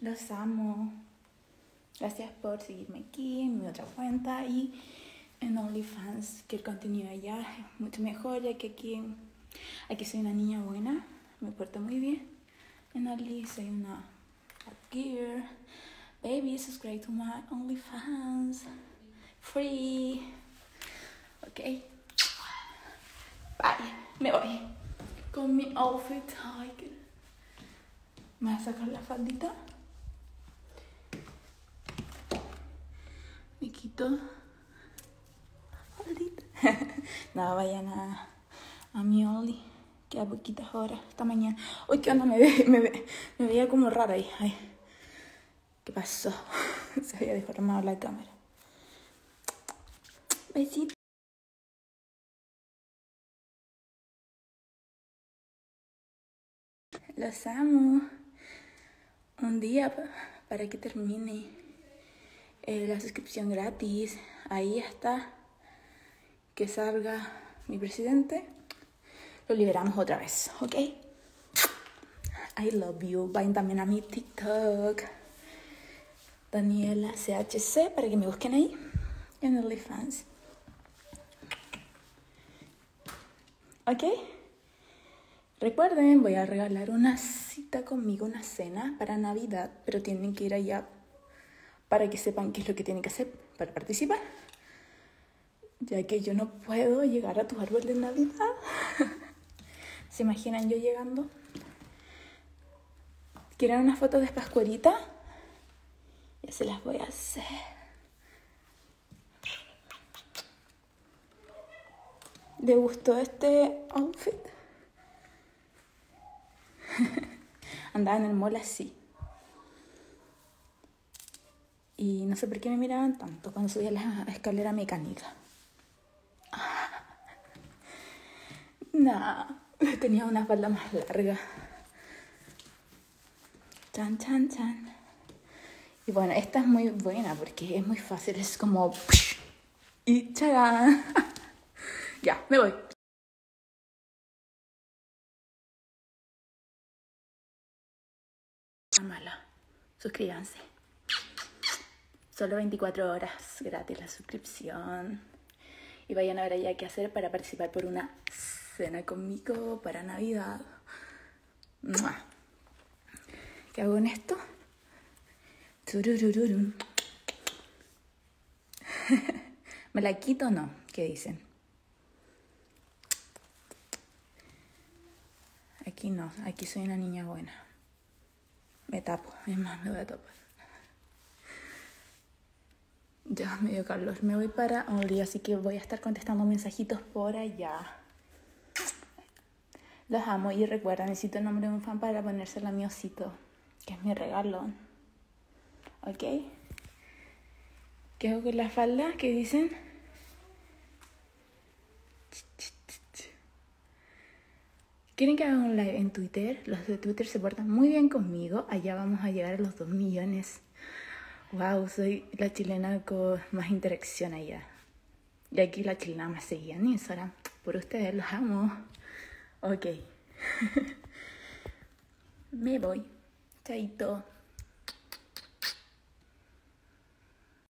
Los amo. Gracias por seguirme aquí en mi otra cuenta y en OnlyFans, que el contenido allá es mucho mejor, ya que aquí soy una niña buena, me porto muy bien. En Only soy una gear. Baby, subscribe to my OnlyFans. Free. Ok. Bye. Me voy. Con mi outfit. Ay, que... Me voy a sacar la faldita. Me quito la faldita. No, vayan a mi Only. Queda poquitas horas. Esta mañana. Uy, ¿qué onda? Me veía como rara ahí. Ay. ¿Qué pasó? Se había deformado la cámara. Besito. Los amo. Un día para que termine la suscripción gratis. Ahí está. Que salga mi presidente. Lo liberamos otra vez. ¿Ok? I love you. Vayan también a mi TikTok. Daniella CHC, para que me busquen ahí en OnlyFans. Ok, recuerden, voy a regalar una cita conmigo, una cena para Navidad, pero tienen que ir allá para que sepan qué es lo que tienen que hacer para participar, ya que yo no puedo llegar a tu árbol de Navidad. ¿Se imaginan yo llegando? ¿Quieren unas fotos de Pascuerita? Ya se las voy a hacer. ¿Le gustó este outfit? Andaba en el mall así. Y no sé por qué me miraban tanto cuando subía la escalera mecánica. No, tenía una falda más larga. Chan, chan, chan. Y bueno, esta es muy buena porque es muy fácil, es como... Y charán. Ya, me voy. Amala. Suscríbanse. Solo 24 horas gratis la suscripción. Y vayan a ver allá qué hacer para participar por una cena conmigo para Navidad. ¡Mua! ¿Qué hago en esto? ¿Me la quito o no? ¿Qué dicen? Aquí no, aquí soy una niña buena. Me tapo, es más, me voy a tapar. Ya me dio calor, me voy para Only, así que voy a estar contestando mensajitos por allá. Los amo y recuerda, necesito el nombre de un fan para ponérselo a mi osito, que es mi regalo. ¿Ok? ¿Qué hago con la falda? ¿Qué dicen? ¿Quieren que haga un live en Twitter? Los de Twitter se portan muy bien conmigo. Allá vamos a llegar a los 2 millones. ¡Wow! Soy la chilena con más interacción allá. Y aquí la chilena me seguía en Instagram. Por ustedes, los amo. Ok. Me voy. Chaito.